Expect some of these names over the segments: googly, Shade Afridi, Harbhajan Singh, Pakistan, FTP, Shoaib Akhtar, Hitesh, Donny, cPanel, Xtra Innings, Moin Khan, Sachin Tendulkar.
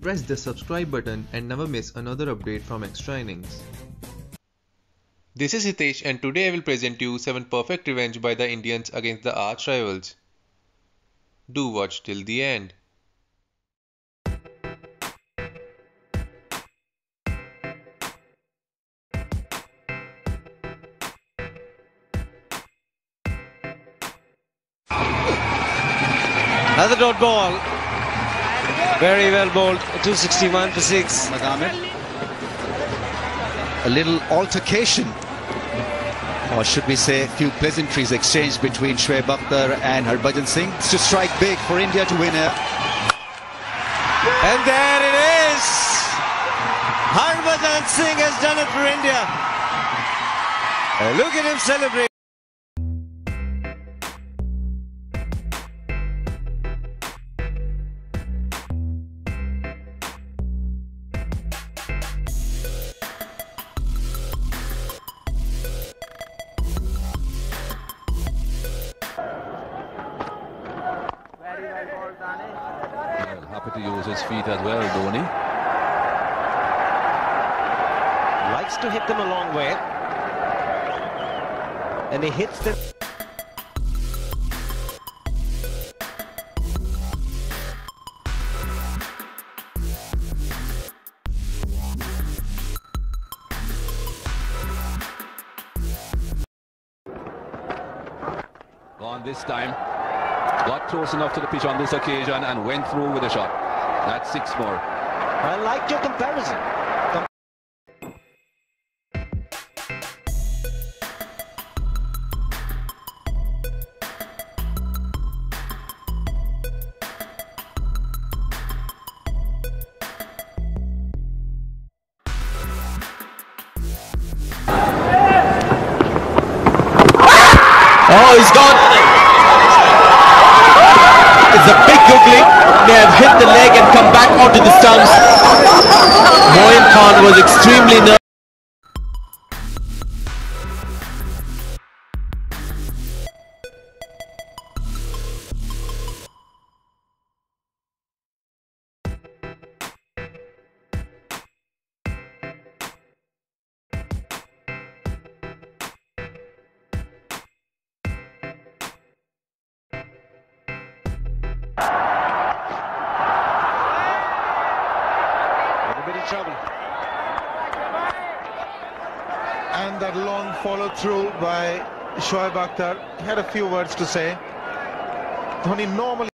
Press the subscribe button and never miss another update from Xtra Innings. This is Hitesh and today I will present you 7 perfect revenge by the Indians against the arch rivals. Do watch till the end. Another dot ball, very well bowled, 261 to 6. A little altercation, or should we say a few pleasantries exchanged between Shoaib Akhtar and Harbhajan Singh to strike big for India to win it. And there it is! Harbhajan Singh has done it for India. Look at him celebrate. Happy to use his feet as well, Donny. Likes to hit them a long way. And he hits them. Gone this time. Got close enough to the pitch on this occasion and went through with a shot. That's 6 more. I like your comparison. Oh, he's gone. It's a big googly. They have hit the leg and come back onto the stumps. Moin Khan was extremely nervous. Trouble. And that long follow through by Shoaib Akhtar. He had a few words to say. Donny normally.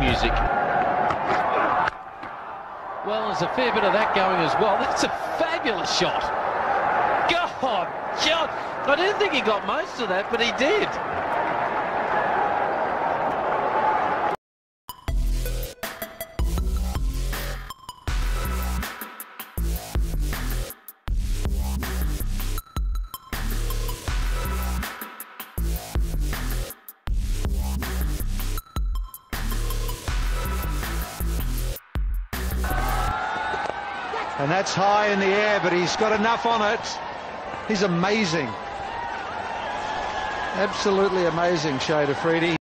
Music. Well, there's a fair bit of that going as well. That's a fabulous shot. God, John. I didn't think he got most of that, but he did. And that's high in the air, but he's got enough on it. He's amazing. Absolutely amazing, Shade Afridi. This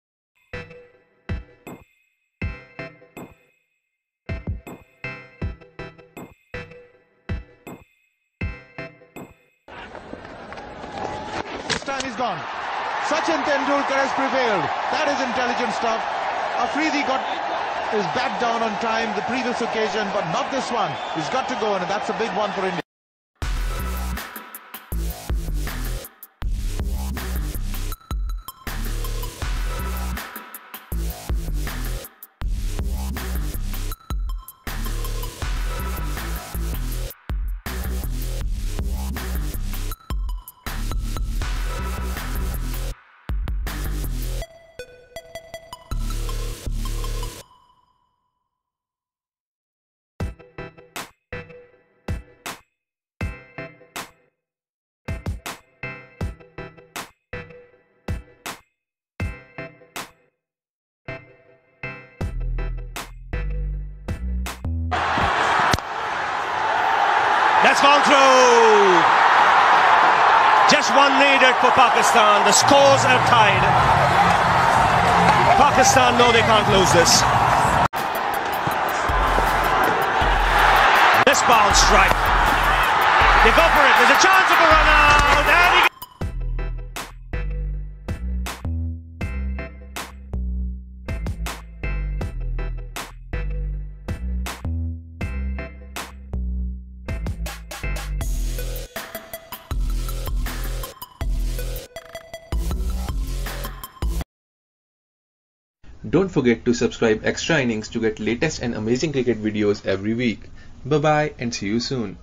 time he's gone. Sachin Tendulkar has prevailed. That is intelligent stuff. Afridi got is back down on time the previous occasion, but not this one. He's got to go, and that's a big one for India. That's gone through. Just one needed for Pakistan. The scores are tied. Pakistan know they can't lose this. This bounce strike. They go for it. There's a chance of a run out. And he Don't forget to subscribe Xtra Innings to get latest and amazing cricket videos every week. Bye bye and see you soon.